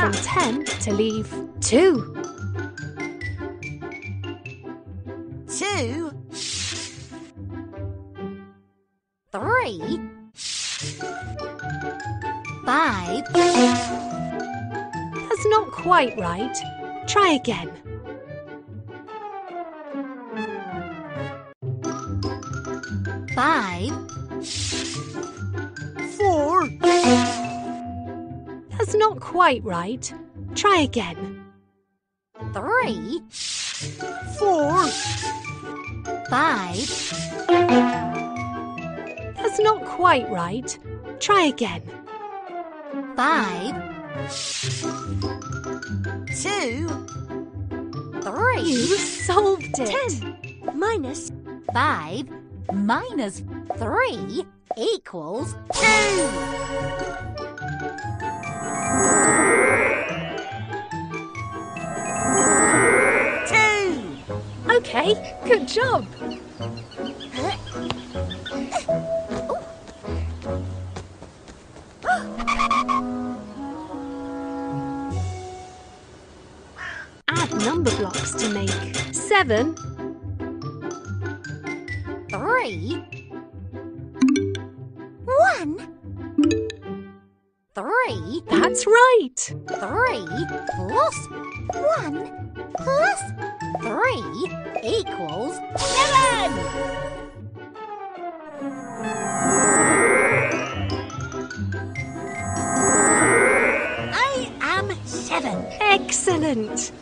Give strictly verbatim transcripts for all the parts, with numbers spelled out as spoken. from ten to leave two. Two. Three. Five. That's not quite right. Try again. Five. Four. That's not quite right. Try again. Three. Four. Five. That's not quite right. Try again. Five. Two. Three. You solved it. Ten minus five minus three equals two. Two. Okay, good job. Add number blocks to make seven. Three. One. Three. That's right. Three plus one plus three equals seven. I am seven. Excellent.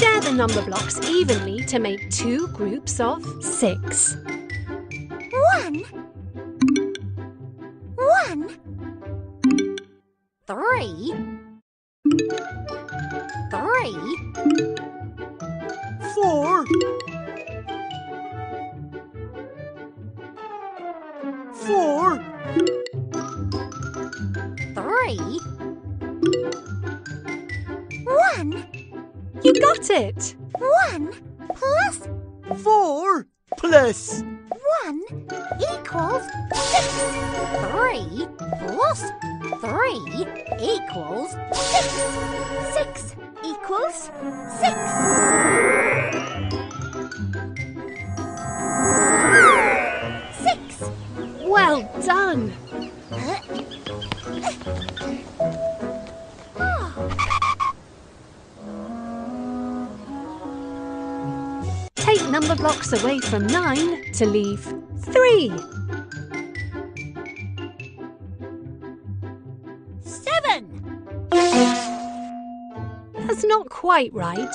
Share the number blocks evenly to make two groups of six. One. One. Three. Three. Four. Four. Three. One. You got it! One plus four plus one equals six. Three plus three equals six. Six equals six. Six. Well done! Take number blocks away from nine to leave three. Seven. That's not quite right.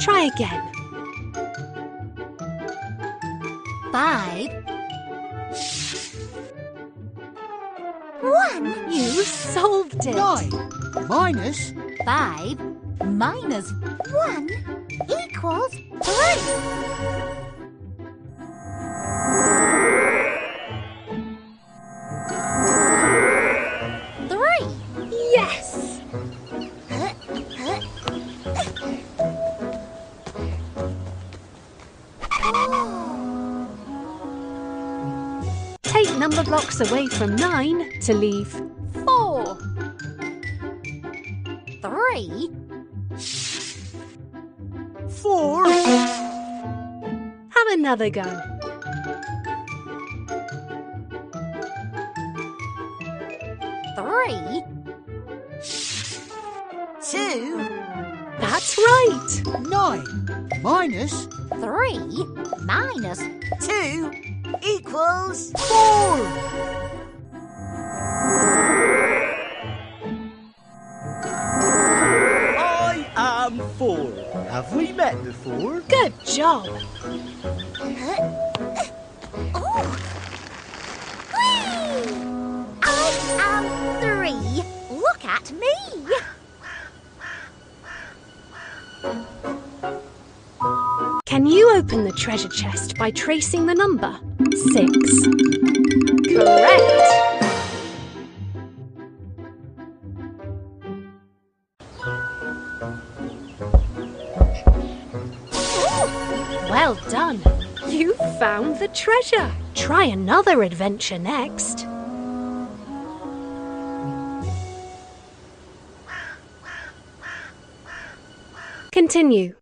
Try again. Five. One. You solved it. Nine minus five minus one equals three. Take number blocks away from nine to leave four. Three. Four. Have another go. Three. Two. That's right. Nine minus three minus two equals four. I am four. Have we met before? Good job. Oh. Whee! I am three. Look at me. Can you open the treasure chest by tracing the number six? Correct! Well done! done. You found the treasure. Try another adventure next. Continue.